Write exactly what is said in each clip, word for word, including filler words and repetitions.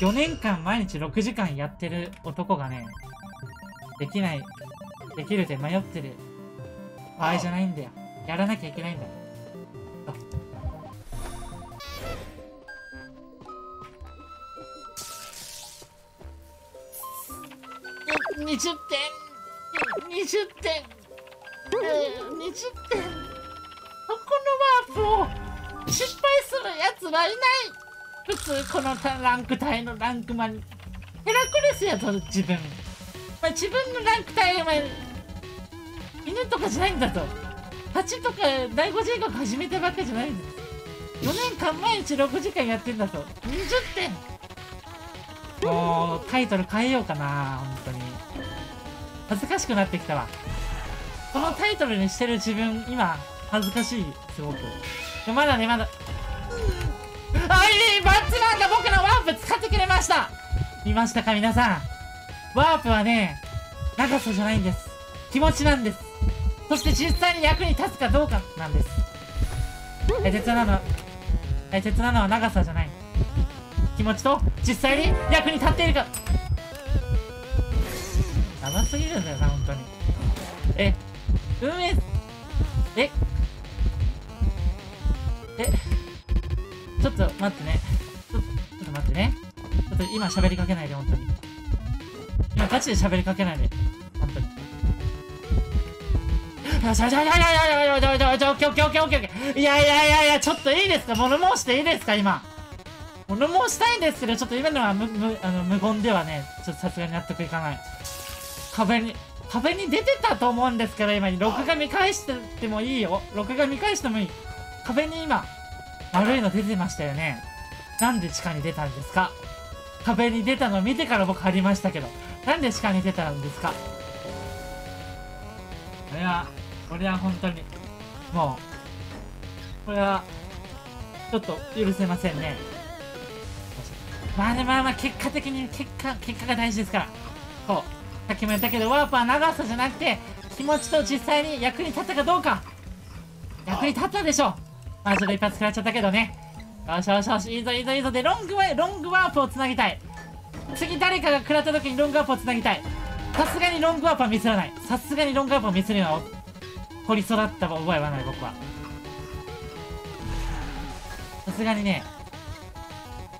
よねんかん毎日ろくじかんやってる男がね、できない、できるで迷ってる場合じゃないんだよ。やらなきゃいけないんだ。にじゅってん、にじゅってん、にじゅってん。このワープを失敗するやつはいない。普通このランク帯のランクマンヘラクレスやぞ自分。お前自分のランク帯、お前犬とかじゃないんだと。はちとかだいご人格始めたばっかじゃないんだ。よねんかん毎日ろくじかんやってんだと。にじゅってん。もうタイトル変えようかな。本当に恥ずかしくなってきたわ。このタイトルにしてる自分今恥ずかしい、すごく。まだね、まだあい、バッツマンが僕のワープ使ってくれました。見ましたか皆さん。ワープはね、長さじゃないんです。気持ちなんです。そして実際に役に立つかどうかなんです。大切なの大切なのは長さじゃない、気持ちと実際に役に立っているか。やばすぎるんだよな本当に。え運営ええちょっと待ってね。ちょっと、ちょっと待ってね。ちょっと今喋りかけないで、本当に。今ガチで喋りかけないで、本当に。よしよしよしよしよしよしよしよしよしよしよしよし。いやいやいやいや、ちょっといいですか、物申していいですか、今。物申したいんですけど、ちょっと今のは無、無、あの、無言ではね、ちょっとさすがに納得いかない。壁に、壁に出てたと思うんですけど、今に。録画見返しててもいいよ。録画見返してもいい。壁に今。悪いの出てましたよね。なんで地下に出たんですか。壁に出たの見てから僕張りましたけど、なんで地下に出たんですか。これはこれは本当にもうこれはちょっと許せませんね。まあね、まあまあ結果的に結果結果が大事ですから。こうさっきも言ったけど、ワープは長さじゃなくて気持ちと実際に役に立ったかどうか。役に立ったでしょう。まあちょっと一発食らっちゃったけどね。よしよしよし、いいぞいいぞいいぞ。で、ロングワ、ロングワープをつなぎたい。次誰かが食らった時にロングワープをつなぎたい。さすがにロングワープはミスらない。さすがにロングワープをミスるのは掘り育った覚えはない、僕は。さすがにね、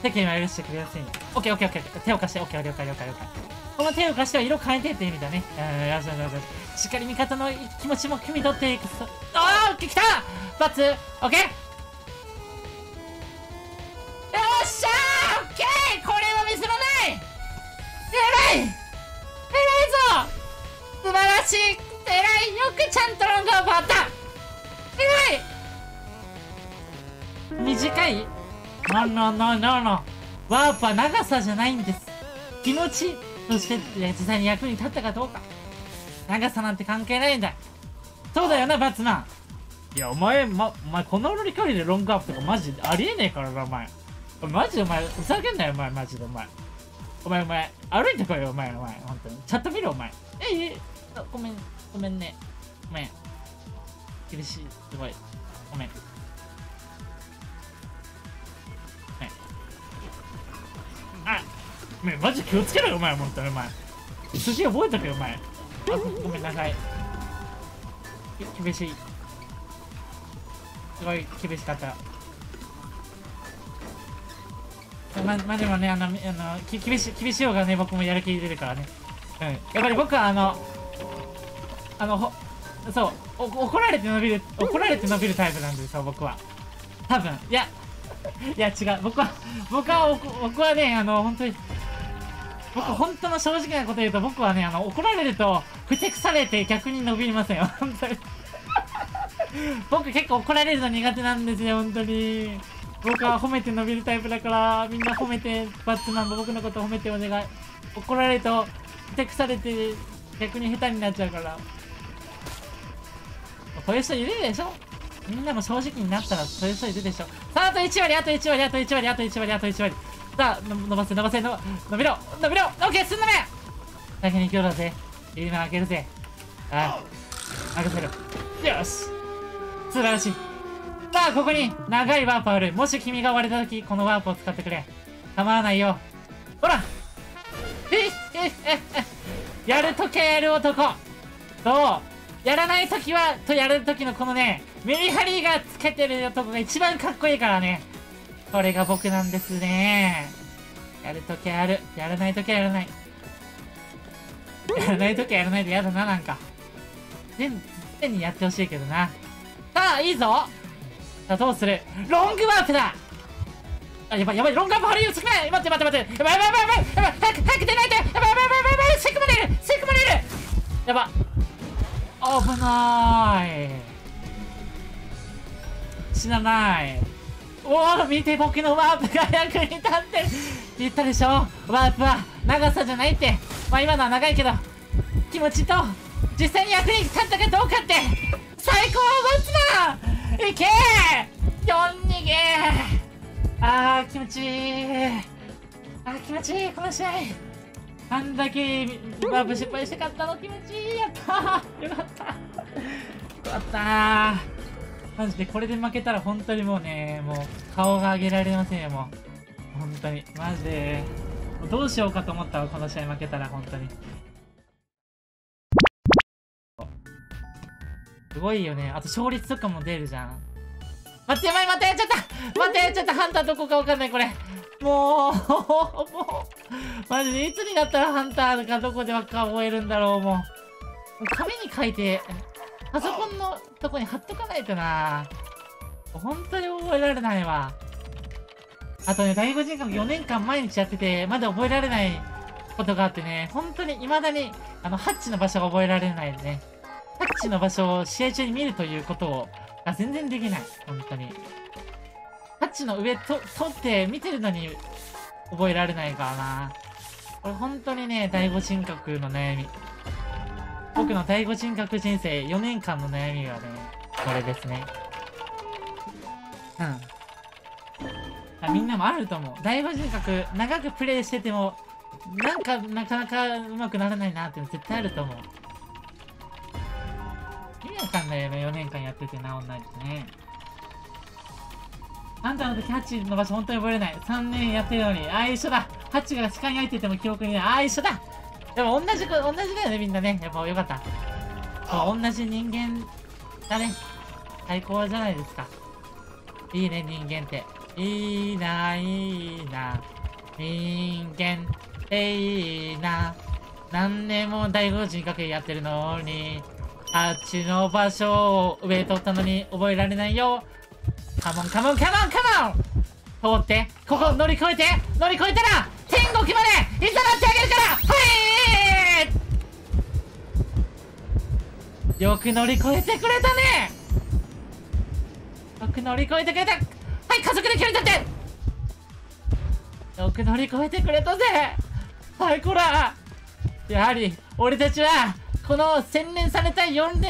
手剣は許してくれやすいんで。オッケーオッケーオッケー。手を貸して、オッケー了解了解了解。この手を貸しては色変えてって意味だね。うん、よしよしよし。しっかり味方の気持ちも汲み取っていく。あー、来たバツ、オッケー。よっしゃー、オッケー。これはミスらない。偉い偉いぞ。素晴らしい。偉い。よくちゃんとロングオーバーあった。偉い。短い？ノンノンノンノンノン。ワープは長さじゃないんです。気持ち、そして実際に役に立ったかどうか。長さなんて関係ないんだ。そうだよなバツマン。いや、お前、ま、お前、この距離でロングアップとかマジでありえねえからな、お前。マジでお前、ふざけんなよ、お前、マジでお前。お前、お前、歩いてこいよ、お前、お前、ほんとに。チャット見ろ、お前。ええ、ごめん、ごめんね。ごめん。厳しい、すごい。ごめん。ごめん。あ、ごめん、マジ気をつけろよ、お前、ほんとに、お前。筋覚えとけよ、お前。あ、ごめん、長い。厳しい。すごい厳しかった。ま、まあ、でもね、あの、あの、き、厳しい、厳しい方がね、僕もやる気出るからね。うん。やっぱり僕はあの、あの、ほ、そう、お、怒られて伸びる、怒られて伸びるタイプなんですよ、僕は。多分、いや、いや違う、僕は、僕は、僕はね、あの、本当に、僕、本当の正直なこと言うと、僕はね、あの、怒られると、ふてくされて逆に伸びませんよ、本当に。僕結構怒られるの苦手なんですよ、本当に。僕は褒めて伸びるタイプだから、みんな褒めて、バッツマンも僕のこと褒めてお願い。怒られると、ふてくされて、逆に下手になっちゃうから。こういう人いるでしょ？みんなも正直になったら、そういう人いるでしょ？さあ、あといち割、あといち割、あといち割、あといち割、あといち割。さあ、伸ばせ、伸ばせ、伸びろ、伸びろ、オッケー、すんなめ！先に行くようだぜ。今開けるぜ。ああ、開けせる。よし。素晴らしい。さあ、ここに長いワープある。もし君が割れたとき、このワープを使ってくれ。構わないよ。ほらやるときはやる男と、やらないときはとやるときのこのね、メリハリがつけてる男が一番かっこいいからね。これが僕なんですね。やるときはやる、やらないときはやらない、やらないときはやらないで、やだな、なんか全然にやってほしいけどな。さあいいぞ。さあどうする、ロングワープだ。あ、やばいやばい、ロングワープ、ハリウッド少ない、待って待って待って、やばいやばいやばいやばい、早く早く出ないで、やばいやばいやばいやばい、吸い込まれる吸い込まれる、やば、危ない死なない。おお、見て、僕のワープが役に立ってる言ったでしょ。ワープは長さじゃないって、まあ今のは長いけど、気持ちと実際に役に立ったかどうかって最高を持つな。いけー、よん逃げー、あー気持ちいい、あー気持ちいい、この試合あんだけワープ失敗して勝ったの気持ちいい、やったー、よかったよかったー。マジでこれで負けたら本当にもうね、もう顔が上げられませんよ、もう本当にマジでどうしようかと思ったわ、この試合負けたら本当にすごいよね。あと勝率とかも出るじゃん。待って、やばい、またやっちゃった、またやっちゃった、ハンターどこかわかんない、これもうもうマジでいつになったらハンターがどこでわか覚えるんだろう。もう紙に書いてパソコンのとこに貼っとかないとな。本当に覚えられないわ。あとね、だいご人格よねんかん毎日やってて、まだ覚えられないことがあってね、本当に未だに、あの、ハッチの場所が覚えられないでね。ハッチの場所を試合中に見るということを、あ、全然できない。本当に。ハッチの上と、取って見てるのに覚えられないからな。これ本当にね、だいご人格の悩み。僕のだいご人格人生よねんかんの悩みはね、これですね。うん。みんなもあると思う。だいご人格、長くプレイしてても、なんかなかなかうまくならないなって絶対あると思う。意味わかんないよね、よねんかんやってて治んないですね。あんたの時ハッチの場所本当に覚えれない。さんねんやってるのに、ああ一緒だ。ハッチが視界に入ってても記憶にない。ああ一緒だ。でも同じく同じだよね、みんなね。やっぱよかった。同じ人間だね。最高じゃないですか。いいね、人間って。いいな、いいな。人間っていいな。何年もだいご人格やってるのに、あっちの場所を上取ったのに覚えられないよ。カモンカモンカモンカモン、通って、ここ乗り越えて、乗り越えたら、天国までいざなってあげるから、はいよく乗り越えてくれたね。よく乗り越えてくれた。はい、家族で距離取って。よく乗り越えてくれたぜ。はい、こら。やはり、俺たちは、この洗練されたよんパ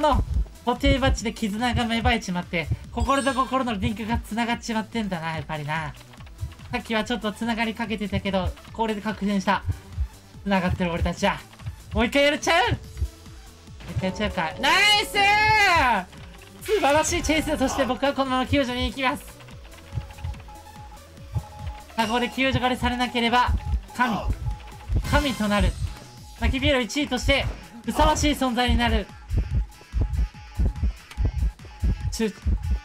の固定バッジで絆が芽生えちまって、心と心のリンクが繋がっちまってんだな、やっぱりな。さっきはちょっと繋がりかけてたけど、これで確認した。繋がってる俺たちは。もう一回やれちゃう、ナイスー、素晴らしいチェイス。そして僕はこのまま救助に行きます。ここで救助がれされなければ神神となる、マキビールいちいとしてふさわしい存在になる。ちゅこ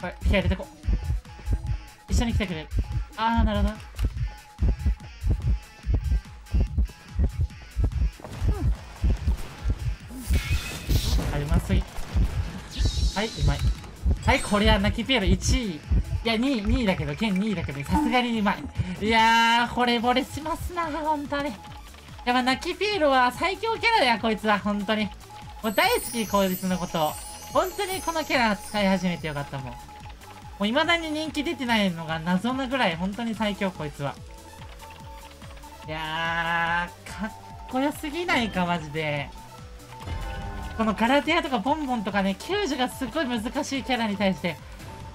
れ気合入れてこ、一緒に来てくれる。ああなるほど、うますい。はい、うまい。はい、これは泣きピエロいちい。いや、にい、にいだけど、現にいだけど、さすがにうまい。いやー、惚れ惚れしますな、ほんとに。やっぱ泣きピエロは最強キャラだよ、こいつは、ほんとに。もう大好き、こいつのこと。ほんとにこのキャラ使い始めてよかったもん。もう未だに人気出てないのが謎なぐらい、ほんとに最強、こいつは。いやー、かっこよすぎないか、マジで。このガラテアとかボンボンとかね、救助がすごい難しいキャラに対して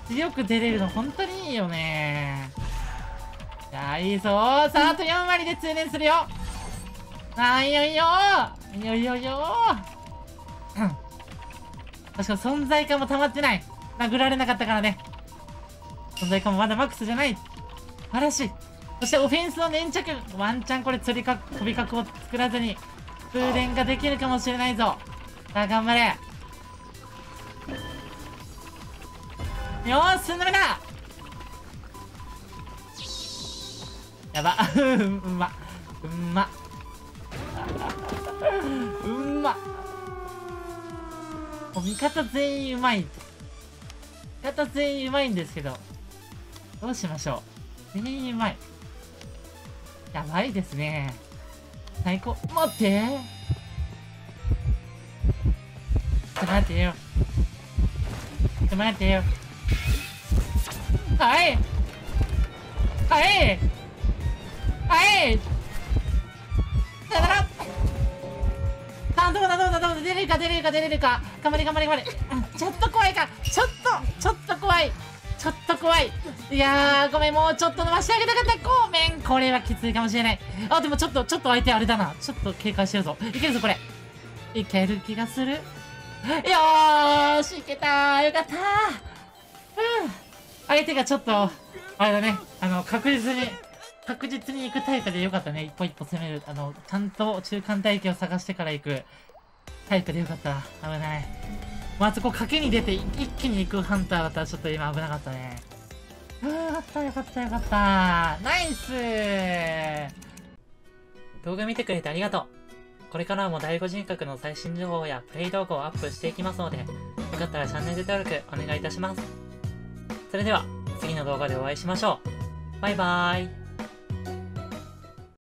強く出れるの本当にいいよね。じゃあいいぞー。さああとよん割で通年するよ。あーいいよいいよいいよいいよいいよ。確か存在感も溜まってない、殴られなかったからね。存在感もまだマックスじゃない。素晴らしい。そしてオフェンスの粘着、ワンチャンこれ釣りか飛び角を作らずに風連ができるかもしれないぞ。さあ頑張れよーし、進んだめだ。やばうんまうんまうんまもう味方全員うまい、味方全員うまいんですけど、どうしましょう。全員うまい、やばいですね、最高。待ってちょっと待ってよ、ちょっと待ってよ、はいはいはいだから、あ、どうだどうだどうだ、出れるか出れるか出れるか、頑張れ頑張れ頑張れ。ちょっと怖いか、ちょっとちょっと怖い、ちょっと怖い。いやーごめん、もうちょっと伸ばしてあげたかった、ごめん。これはきついかもしれない。あ、でもちょっとちょっと相手あれだな、ちょっと警戒してるぞ。いけるぞこれ、いける気がする。よーしいけたー、よかったー。うん、相手がちょっとあれだね、あの確実に確実に行くタイプでよかったね。一歩一歩攻める、あのちゃんと中間体型を探してから行くタイプでよかった。危ない、まずこう賭けに出て一気に行くハンターだったらちょっと今危なかったね。うー、よかったよかったよかった、ナイス。動画見てくれてありがとう。これからも第五人格の最新情報やプレイ動画をアップしていきますので、よかったらチャンネル登録お願いいたします。それでは次の動画でお会いしましょう。バイバーイ。